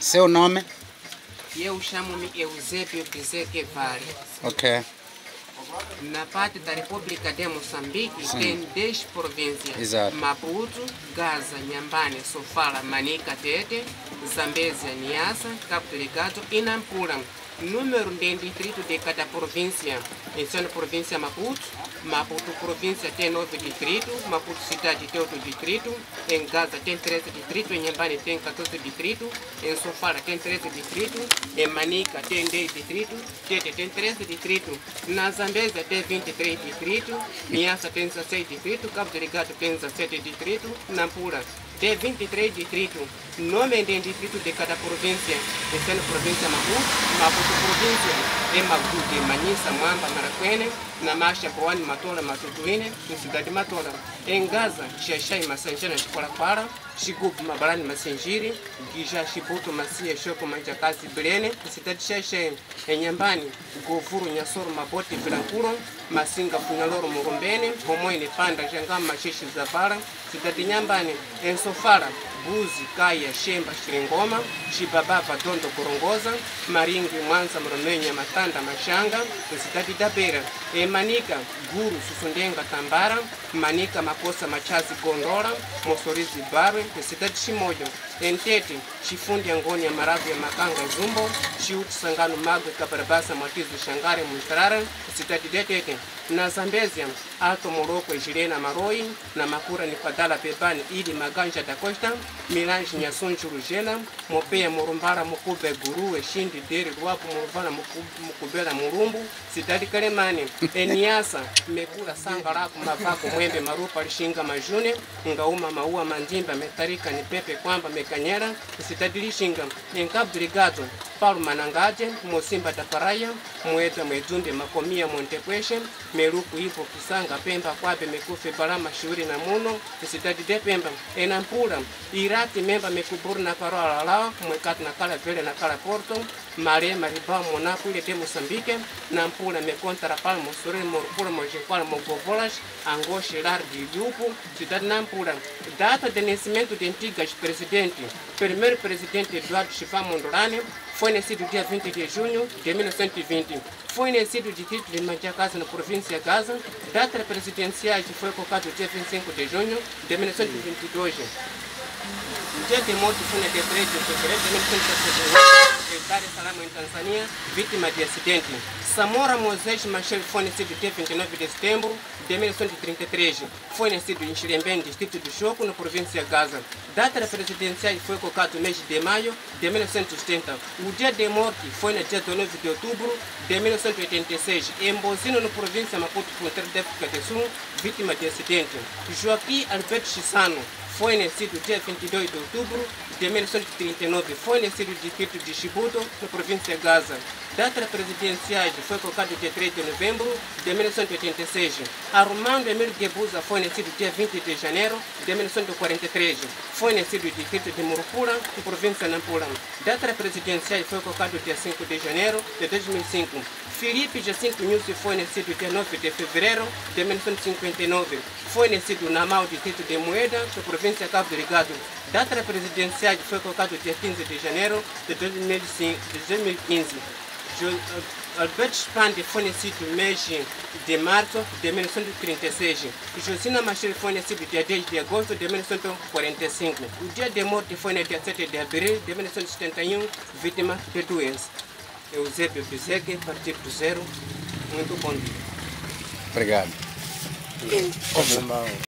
Seu nome? Eu chamo-me Eusébio Pizequevale. Ok. Na parte da República de Moçambique, sim, tem 10 províncias. Exato. Maputo, Gaza, Nhambane, Sofala, Manica, Tete, Zambésia, Niassa, Cabo Delgado e Nampula. Número de distrito de cada província. Em sendo província Maputo, Maputo província tem 9 distritos, Maputo cidade tem 8 distritos, em Gaza tem 13 distritos, em Nhambane tem 14 distritos, em Sofala tem 13 distritos, em Manica tem 10 distritos, Tete tem 13 distritos, na Zambésia tem 23 distritos, Niassa tem 16 distritos, Cabo Delgado tem 17 distritos, Nampula tem 23 distritos. Nome de distrito de cada província, sendo província Maputo, Maputo província é Maputo, Manissa, Mamba, Maracuene, Namasha, Boane, Matola, Matutuine, cidade Matola. Em Gaza, Xaxai, Massanjana, Xiparaquara, Xigupo, Mabarani, Massanjiri, Guijá, Xibuto, Macia, Xoco, Manjacasi, Belene, cidade Xaxai. Em Nhambane, Govuru, Nhassoro, Mabote, Vilancuro, Massinga, Punaloro, Mugombene, Romoine, Panda, Jangama, Xixi, Zavara, cidade de Nhambane. Em Sofala, Buzi, Caia, Xemba, Xilingoma, Xibababa, Dondo, Corongosa, Maringue, Mansa, Moromenha, Matanda, Machanga, cidade da Beira. Em Manica, Guru, Sussundenga, Tambara, Manica, Macossa, Machazi, Gondora, Mossorizi, Barre, cidade de Chimoio. Em Tete, Chifundi, Angônia, Maravia, Macanga, Zumbo, Chiuti, Sangano, Mago, Cabarabassa, Matizo, Xangara, Mustrara, cidade de Tete. Na Zambésia, Alto Morocco, Jirena, Maroi, Namakura, Nipadala, Bebane, Ili, Maganja da Costa, Milange, Nhasun, Jurugela, Mopeia, Morumbara, Mukube, Guru, Exinde, Dere, Ruapo, Morvana, Mukubela, Murumbu, cidade de Calemane. Em Niassa, Mekura, Sangaraco, Mavaco, Mwembe, Marupa, Lixinga, Majune, Ngauma, Maua, Mandimba, Metarica, Nipepe, Quamba, Mecanhera, cidade de Lixinga. Em Cabo Delgado, Paulo, Manangade, Mocimba da Paraia, Moeda, Moedunde, Macomia, Montequeche, Meruco, Ivo, Pisanga, Pemba, Quabe, Mecufe, Barama, Chiuri, Namuno, cidade de Pemba. Em Nampula, Irati, Memba, Mecuburu, Nacarola, Lau, Moecato, Nacala, Velha, Nacala, Porto, Maré, Maribá, Monaco, Ilha de Moçambique, Nampula, Mecontarapal, Mossoré, Morpura, Mojequal, Mogovolas, Angó, Xerar, Guilhupo, cidade de Nampula. Data de nascimento de antigas presidente. Primeiro presidente Eduardo Chifá Mondlane foi nascido dia 20 de junho de 1920. Foi nascido de título de Manjacasa, na província de Gaza. Data presidenciais foi colocado dia 25 de junho de 1922. Dia de morte foi dia 13 de fevereiro de 1978. Dar es Salaam, em Tanzânia, vítima de acidente. Samora Moisés Machel foi nascido dia 29 de setembro de 1933. Foi nascido em Xirembém, distrito do Choco, na província de Gaza. Data presidencial foi colocado no mês de maio de 1970. O dia de morte foi no dia 19 de outubro de 1986, em Bozino, na província de Maputo, fronteira da África do Sul, vítima de acidente. Joaquim Alberto Chissano foi nascido dia 22 de outubro de 1939, foi nascido no distrito de Xibuto, na província de Gaza. Data presidencial foi colocada dia 3 de novembro de 1986. Armando Emílio Gebusa foi nascido dia 20 de janeiro de 1943. Foi nascido no distrito de Murupura, na província de Nampula. Data presidencial foi colocada dia 5 de janeiro de 2005. Filipe José de Mello foi nascido dia 9 de fevereiro de 1959. Foi nascido na Mau, distrito de Moeda, na província de Cabo Delgado. Data presidencial foi colocada dia 15 de janeiro de 2015. Alberto Spande foi nascido no mês de março de 1936. Josina Machel foi nascido dia 10 de agosto de 1945. O dia de morte foi no dia 7 de abril de 1971, vítima de doença. Eusébio Pizeque, Partido do Zero, muito bom dia. Obrigado.